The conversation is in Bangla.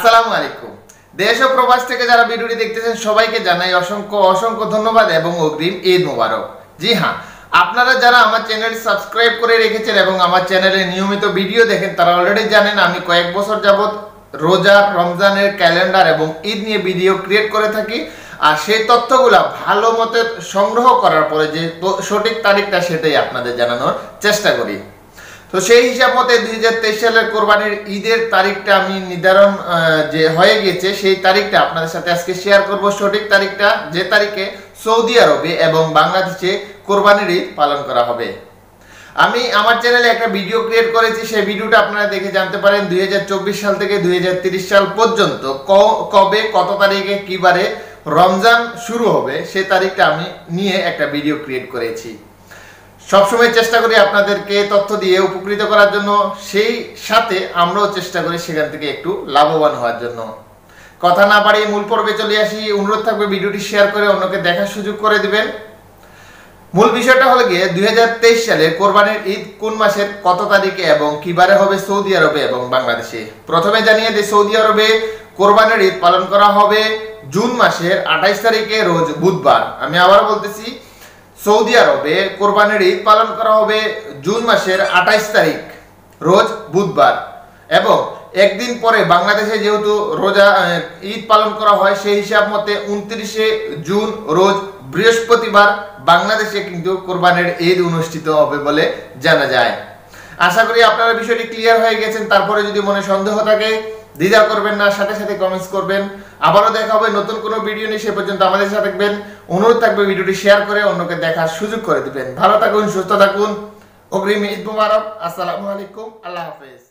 আসসালামু আলাইকুম। দেশ ও প্রবাস থেকে যারা ভিডিওটি দেখতেছেন সবাইকে জানাই অসংখ্য অসংখ্য ধন্যবাদ এবং অগ্রিম ঈদ মোবারক। জি হ্যাঁ, আপনারা যারা আমার চ্যানেল সাবস্ক্রাইব করে রেখেছেন এবং আমার চ্যানেলে নিয়মিত ভিডিও দেখেন তারা অলরেডি জানেন আমি কয়েক বছর যাবত রোজা রমজানের ক্যালেন্ডার এবং ঈদ নিয়ে ভিডিও ক্রিয়েট করে থাকি। আর সেই তথ্যগুলা ভালো মতে সংগ্রহ করার পরে যে সঠিক তারিখটা সেটাই আপনাদের জানানোর চেষ্টা করি। তো সেই হিসাব মতে 2023 সালের কোরবানির ঈদের তারিখটা আমি নির্ধারণ যে হয়ে গেছে সেই তারিখটা আপনাদের সাথে আজকে শেয়ার করব, সঠিক তারিখটা যে তারিখে সৌদি আরবে এবং বাংলাদেশে কোরবানির ঈদ পালন করা হবে। আমি আমার চ্যানেলে একটা ভিডিও ক্রিয়েট করেছি, সেই ভিডিওটা আপনারা দেখে জানতে পারেন 2024 সাল থেকে 2030 সাল পর্যন্ত কবে কত তারিখে কিবারে রমজান শুরু হবে সেই তারিখটা আমি নিয়ে একটা ভিডিও ক্রিয়েট করেছি। সবসময় চেষ্টা করি আপনাদেরকে তথ্য দিয়ে উপকৃত করার জন্য, সেই সাথে আমরাও চেষ্টা করি সেখান থেকে একটু লাভবান হওয়ার জন্য। কথা না বাড়িয়ে মূল পর্বে চলে আসি। অনুরোধ থাকবে ভিডিওটি শেয়ার করে অন্যকে দেখার সুযোগ করে দেবেন। মূল বিষয়টা হলো গিয়ে 2023 সালে কোরবানির ঈদ কোন মাসের কত তারিখে এবং কিবারে হবে সৌদি আরবে এবং বাংলাদেশে। প্রথমে জানিয়ে দিই, সৌদি আরবে কোরবানির ঈদ পালন করা হবে জুন মাসের 28 তারিখে রোজ বুধবার। আমি আবার বলতেছি, সৌদি আরবে কোরবানির ঈদ পালন করা হবে জুন মাসের 28 তারিখ রোজ বুধবার। এবং একদিন পরে বাংলাদেশে যেহেতু রোজা ঈদ পালন করা হয় সেই হিসাব মতে 29শে জুন রোজ বৃহস্পতিবার বাংলাদেশে কিন্তু কোরবানির ঈদ অনুষ্ঠিত হবে বলে জানা যায়। আশা করি আপনারা বিষয়টি ক্লিয়ার হয়ে গেছেন। তারপরে যদি মনে সন্দেহ থাকে দ্বিধা করবেন না, সাথে সাথে কমেন্টস করবেন। আবারও দেখা হবে নতুন কোনো ভিডিও নিয়ে, সে পর্যন্ত আমাদের সাথে থাকবেন। অনুরোধ থাকবে ভিডিওটি শেয়ার করে অন্যকে দেখার সুযোগ করে দিবেন। ভালো থাকুন, সুস্থ থাকুন। অগ্রিম ঈদ মোবারক। আসসালামু আলাইকুম, আল্লাহ হাফেজ।